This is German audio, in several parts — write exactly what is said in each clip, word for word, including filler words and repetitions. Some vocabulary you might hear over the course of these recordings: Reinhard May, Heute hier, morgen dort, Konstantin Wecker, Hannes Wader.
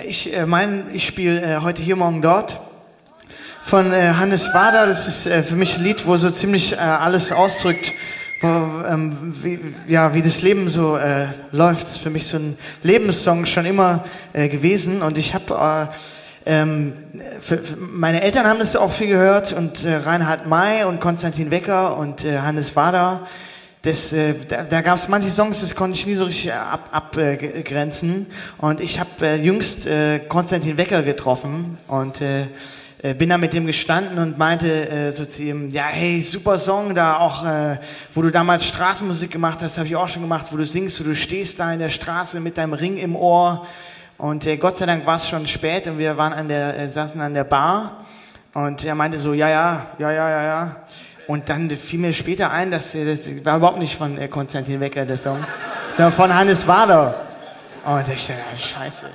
Ja, ich äh, mein, ich spiele äh, heute hier, morgen dort von äh, Hannes Wader. Das ist äh, für mich ein Lied, wo so ziemlich äh, alles ausdrückt, wo, ähm, wie, ja, wie das Leben so äh, läuft. Das ist für mich so ein Lebenssong schon immer äh, gewesen. Und ich habe, äh, ähm, für, für meine Eltern haben das auch viel gehört, und äh, Reinhard May und Konstantin Wecker und äh, Hannes Wader. Das, äh, da da gab es manche Songs, das konnte ich nie so richtig abgrenzen. Ab, äh, und ich habe äh, jüngst äh, Konstantin Wecker getroffen und äh, äh, bin da mit dem gestanden und meinte äh, so zu ihm, ja hey, super Song, da auch, äh, wo du damals Straßenmusik gemacht hast, habe ich auch schon gemacht, wo du singst, wo du stehst da in der Straße mit deinem Ring im Ohr. Und äh, Gott sei Dank war es schon spät und wir waren an der, äh, saßen an der Bar, und er meinte so, ja, ja, ja, ja, ja, ja. Und dann fiel mir später ein, dass das war überhaupt nicht von Konstantin Wecker, der Song, sondern von Hannes Wader. Und ich dachte, scheiße.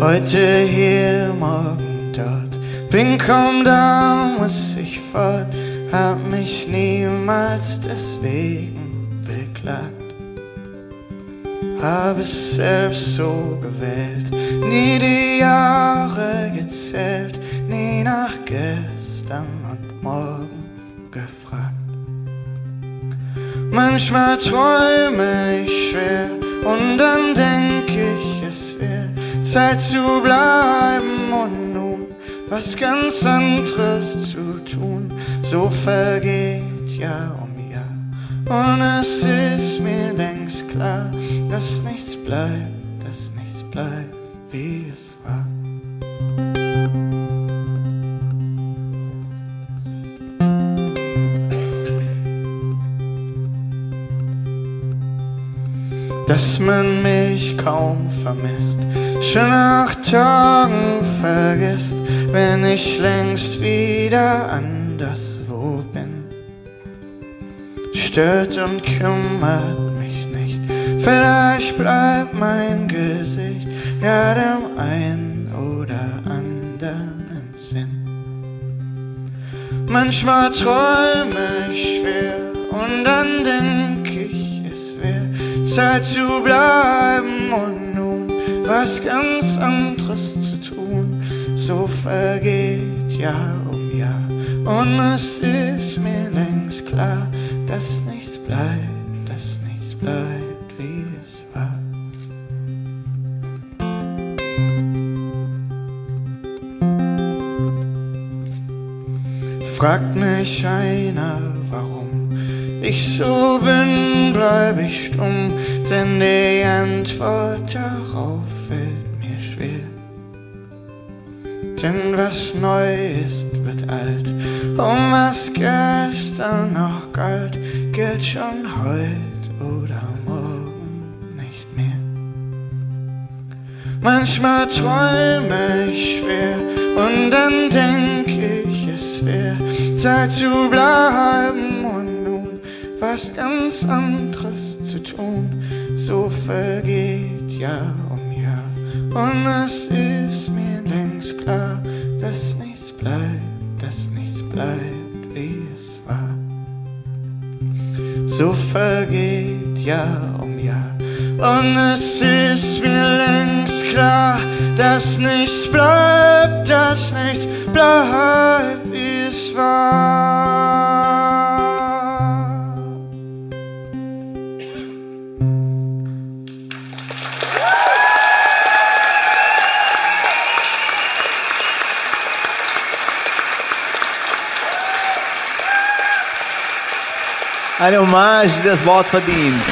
Heute hier, morgen dort, bin kaum da, muss ich fort. Hab mich niemals deswegen beklagt, hab es selbst so gewählt, nie die Jahre gezählt, nie nach gestern und morgen gefragt. Manchmal träume ich schwer und dann denk ich, es wär Zeit zu bleiben und nun was ganz anderes zu tun. So vergeht Jahr um Jahr, und es ist mir längst klar, dass nichts bleibt, dass nichts bleibt, wie es war. Dass man mich kaum vermisst, schon nach Tagen vergisst, wenn ich längst wieder anders bin, stört und kümmert mich nicht. Vielleicht bleibt mein Gesicht ja dem einen oder anderen im Sinn. Manchmal träume ich schwer und dann denk ich, es wär Zeit zu bleiben und nun was ganz anderes zu tun. So vergeht Jahr um Jahr, und es ist mir längst klar, dass nichts bleibt, dass nichts bleibt, wie es war. Fragt mich einer, warum ich so bin, bleib ich stumm, denn die Antwort darauf fällt mir schwer. Denn was neu ist, wird alt, und was gestern noch galt, gilt schon heut oder morgen nicht mehr. Manchmal träume ich schwer und dann denk ich, es wär Zeit zu bleiben und nun was ganz anderes zu tun. So vergeht Jahr um Jahr, und es ist mir längst klar, dass nichts bleibt, dass nichts bleibt, wie es war. So vergeht Jahr um Jahr, und es ist mir längst klar, dass nichts bleibt, dass nichts bleibt, wie es war. Eine Hommage, die das Wort verdient.